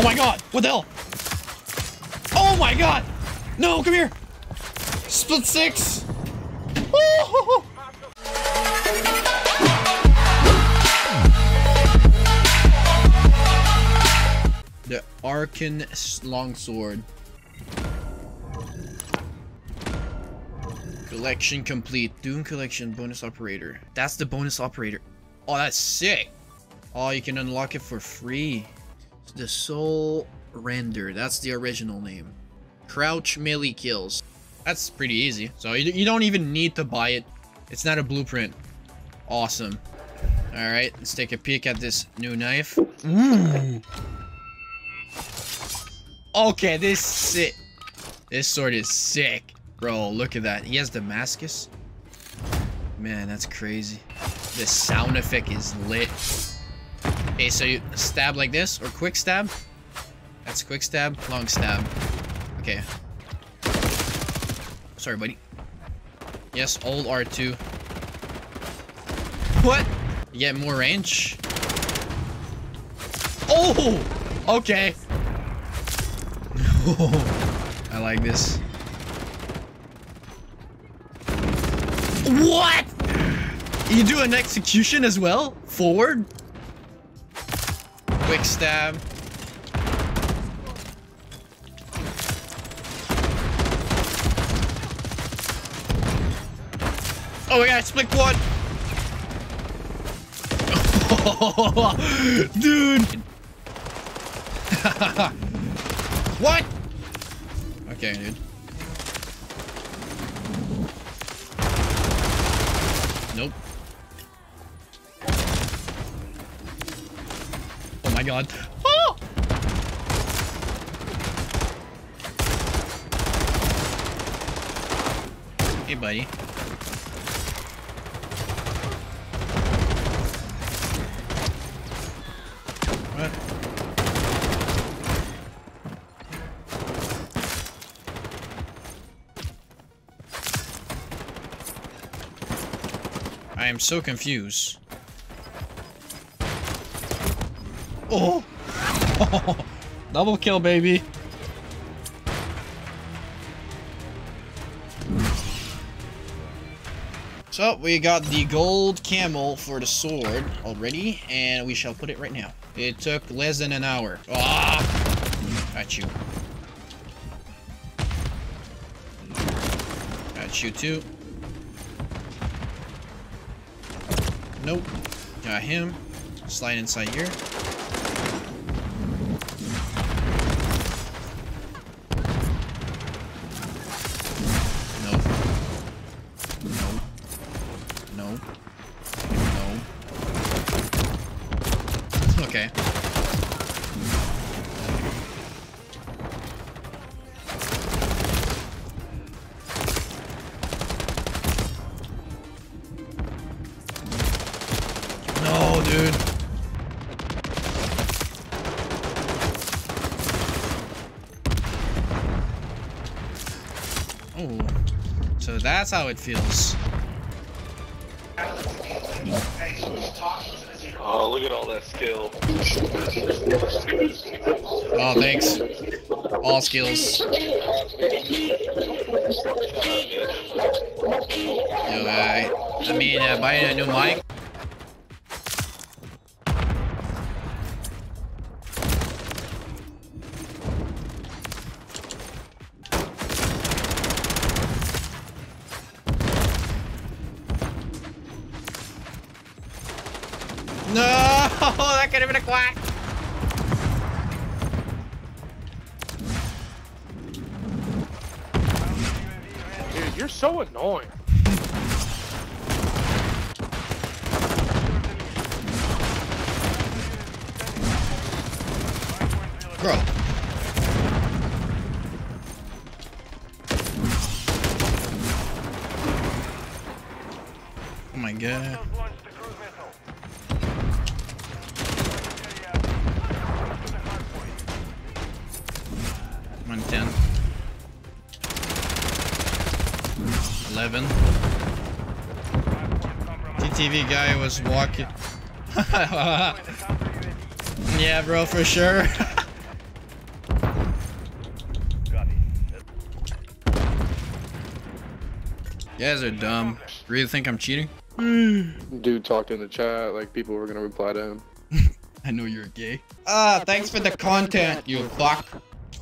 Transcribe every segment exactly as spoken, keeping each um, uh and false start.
Oh my god, what the hell? Oh my god! No, come here! Split six! Woo-hoo-hoo. The Arcan longsword. Collection complete. Doom collection bonus operator. That's the bonus operator. Oh, that's sick! Oh, you can unlock it for free. The Soulrender. That's the original name. Crouch melee kills. That's pretty easy. So you, you don't even need to buy it. It's not a blueprint. Awesome. All right, let's take a peek at this new knife. Mm. Okay, this sick. This sword is sick. Bro, look at that. He has Damascus. Man, that's crazy. The sound effect is lit. Okay, so you stab like this, or quick stab. That's quick stab, long stab. Okay. Sorry, buddy. Yes, old R two. What? You get more range? Oh! Okay. I like this. What? You do an execution as well? Forward? Quick stab. Oh my god, split quad. Dude. What? Okay, dude. Nope. Oh my god. Oh! Hey, buddy. What? I am so confused. Oh! Double kill, baby! So, we got the gold camel for the sword already, and we shall put it right now. It took less than an hour. Ah! Got you. Got you too. Nope. Got him. Slide inside here. Nope. Nope. Nope. Nope. Okay. No, dude. Oh, so that's how it feels. Oh, look at all that skill. Oh, thanks. All skills. Yo, I, I mean, uh, buying a new mic. No, that could have been a quack. Dude, you're so annoying. Bro. Oh my god. eleven. T T V guy was walking. Yeah, bro, for sure. You guys are dumb. Really think I'm cheating? Dude talked in the chat like people were gonna reply to him. I know you're gay. Ah, thanks for the content, you fuck.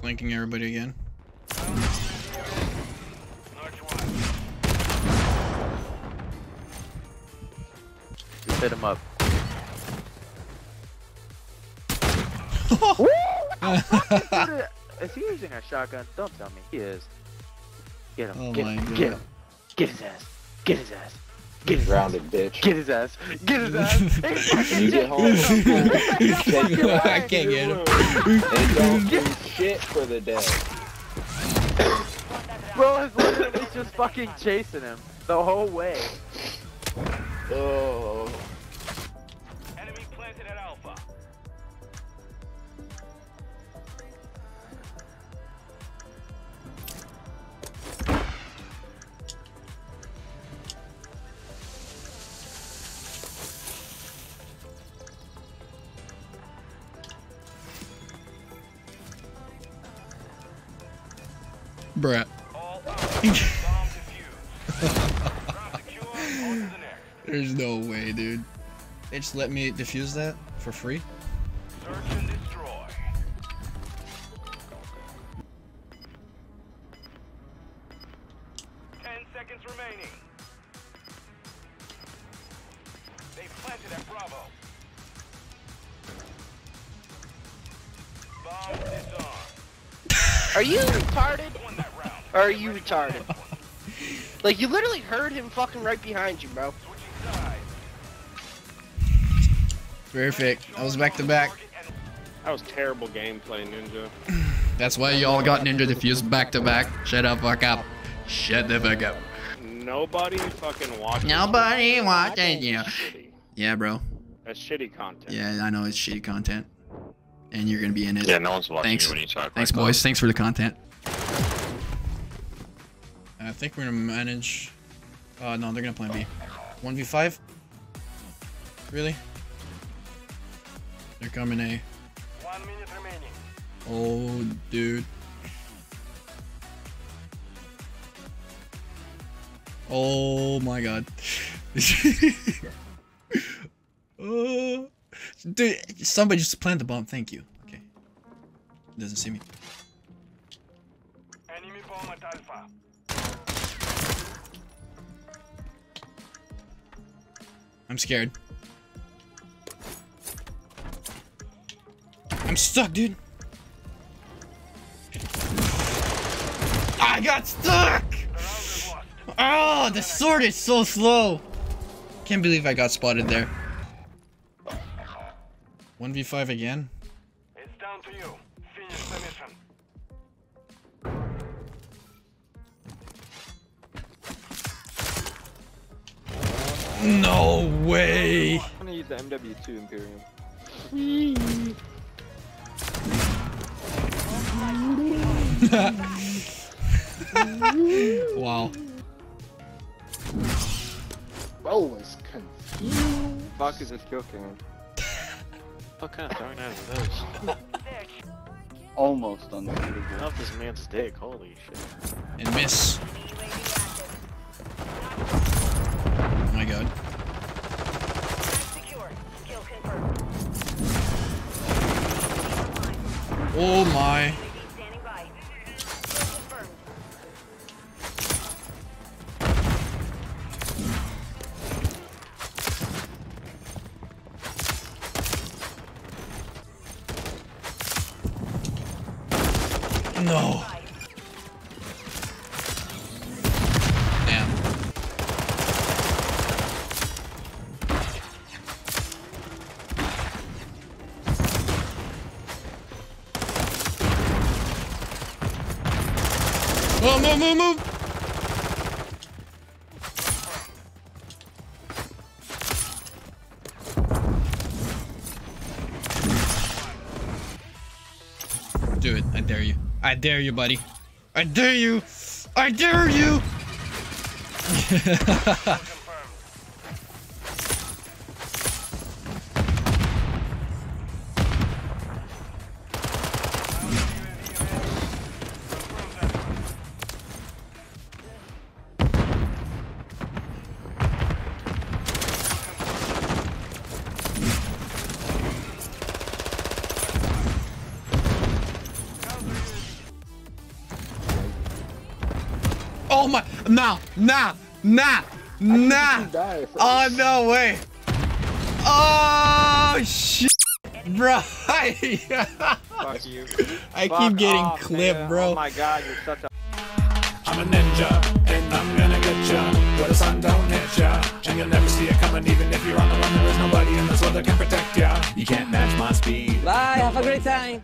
Flanking everybody again. Just hit him up. Is he using a shotgun? Don't tell me he is. Get him! Oh get, him. get him! Get his ass! Get his ass! Get his rounded ass. bitch! Get his ass! Get his ass! You get home! I can't get him! And don't do shit for the day. Bro, his limit is just fucking chasing him the whole way. Oh. Enemy planted at Alpha. Bruh. There's no way, dude. They just let me defuse that for free? Search and destroy. Ten seconds remaining. They planted at Bravo. Bomb disarmed. Are you retarded? Are you retarded? Like, you literally heard him fucking right behind you, bro. Perfect. I was back to back. That was terrible gameplay, Ninja. That's why y'all got Ninja defused back to back. Shut up, fuck up. Shut the fuck up. Nobody fucking watching. Nobody you. watching you. Shitty. Yeah, bro. That's shitty content. Yeah, I know it's shitty content. And you're gonna be in it. Yeah, no one's watching Thanks. you when you talk. Thanks, like boys. That. Thanks for the content. I think we're gonna manage. Uh, no, they're gonna plan B. one v five? Really? They're coming A. One minute remaining. Oh, dude. Oh my god. Oh. Dude, somebody just planted the bomb. Thank you. Okay. Doesn't see me. Enemy bomb at Alpha. I'm scared. I'm stuck, dude. I got stuck! Oh, the sword is so slow. Can't believe I got spotted there. one v five again? It's down to you. Finish the mission. No way! I'm gonna use the M W two Imperium. Wow. Bro was confused. Fuck is this kill cam? Fuck kind of darn out of those. Almost on the end of this man's dick, holy shit. And miss. Oh my god. Oh my. No. Move, move, move, move! Do it. I dare you. I dare you, buddy. I dare you! I dare you! Oh my, nah, nah, nah, nah. Oh, no way. Oh, shit, bro. Fuck you. I Fuck keep getting off, clipped, man. Bro. Oh my God, you're such a... I'm a ninja, and I'm gonna get ya. Where the sun don't hit ya. And you'll never see it coming, even if you're on the run. There is nobody in this world that can protect ya. You can't match my speed. Bye, have a great time.